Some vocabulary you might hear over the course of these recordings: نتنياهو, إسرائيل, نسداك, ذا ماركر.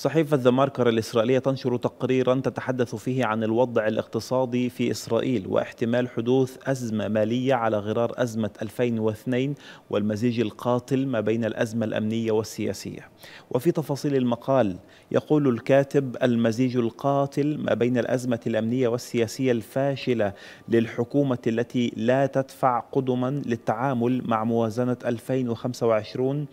صحيفة ذا ماركر الإسرائيلية تنشر تقريرا تتحدث فيه عن الوضع الاقتصادي في إسرائيل واحتمال حدوث أزمة مالية على غرار أزمة 2002 والمزيج القاتل ما بين الأزمة الأمنية والسياسية. وفي تفاصيل المقال يقول الكاتب: المزيج القاتل ما بين الأزمة الأمنية والسياسية الفاشلة للحكومة التي لا تدفع قدما للتعامل مع موازنة 2025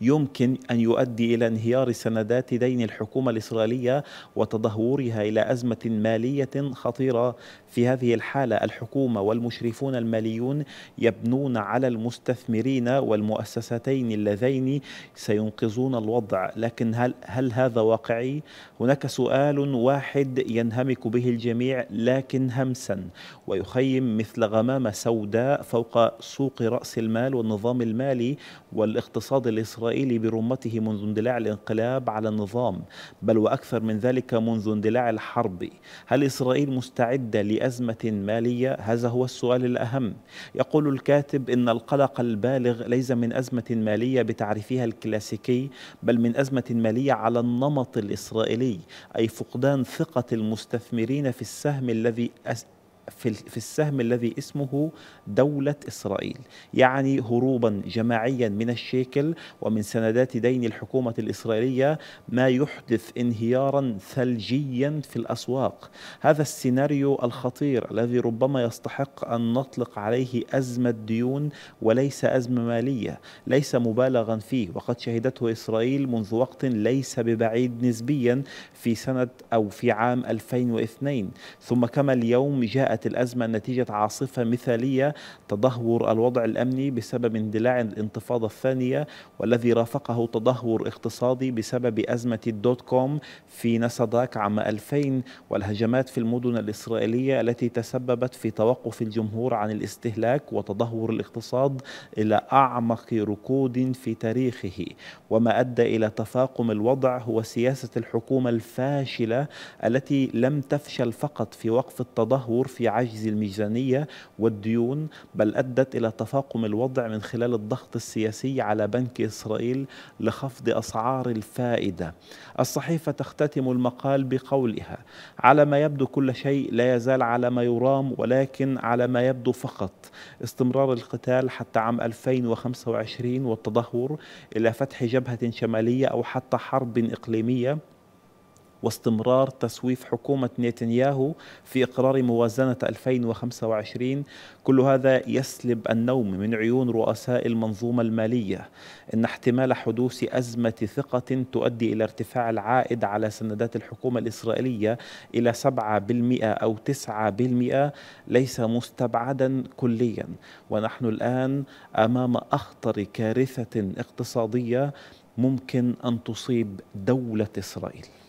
يمكن أن يؤدي إلى انهيار سندات دين الحكومة الإسرائيلية وتدهورها إلى أزمة مالية خطيرة. في هذه الحالة الحكومة والمشرفون الماليون يبنون على المستثمرين والمؤسستين اللذين سينقذون الوضع، لكن هل هذا واقعي؟ هناك سؤال واحد ينهمك به الجميع لكن همسا، ويخيم مثل غمامة سوداء فوق سوق رأس المال والنظام المالي والاقتصاد الإسرائيلي برمته منذ اندلاع الانقلاب على النظام، بل وأكثر من ذلك منذ اندلاع الحرب. هل إسرائيل مستعدة لأزمة مالية؟ هذا هو السؤال الأهم. يقول الكاتب إن القلق البالغ ليس من أزمة مالية بتعريفها الكلاسيكي، بل من أزمة مالية على النمط الإسرائيلي، أي فقدان ثقة المستثمرين في السهم الذي اسمه دولة إسرائيل، يعني هروبا جماعيا من الشيكل ومن سندات دين الحكومة الإسرائيلية، ما يحدث انهيارا ثلجيا في الأسواق. هذا السيناريو الخطير الذي ربما يستحق أن نطلق عليه أزمة ديون وليس أزمة مالية ليس مبالغا فيه، وقد شهدته إسرائيل منذ وقت ليس ببعيد نسبيا في سنة أو في عام 2002. ثم كما اليوم جاءت الأزمة نتيجة عاصفة مثالية، تدهور الوضع الأمني بسبب اندلاع الانتفاضة الثانية والذي رافقه تدهور اقتصادي بسبب أزمة الدوت كوم في نسداك عام 2000، والهجمات في المدن الإسرائيلية التي تسببت في توقف الجمهور عن الاستهلاك وتدهور الاقتصاد إلى أعمق ركود في تاريخه. وما أدى إلى تفاقم الوضع هو سياسة الحكومة الفاشلة التي لم تفشل فقط في وقف التدهور في عجز الميزانية والديون، بل أدت إلى تفاقم الوضع من خلال الضغط السياسي على بنك إسرائيل لخفض أسعار الفائدة. الصحيفة تختتم المقال بقولها: على ما يبدو كل شيء لا يزال على ما يرام، ولكن على ما يبدو فقط استمرار القتال حتى عام 2025 والتدهور إلى فتح جبهة شمالية أو حتى حرب إقليمية، واستمرار تسويف حكومة نتنياهو في إقرار موازنة 2025. كل هذا يسلب النوم من عيون رؤساء المنظومة المالية. إن احتمال حدوث أزمة ثقة تؤدي إلى ارتفاع العائد على سندات الحكومة الإسرائيلية إلى 7% أو 9% ليس مستبعدا كليا، ونحن الآن أمام أخطر كارثة اقتصادية ممكن أن تصيب دولة إسرائيل.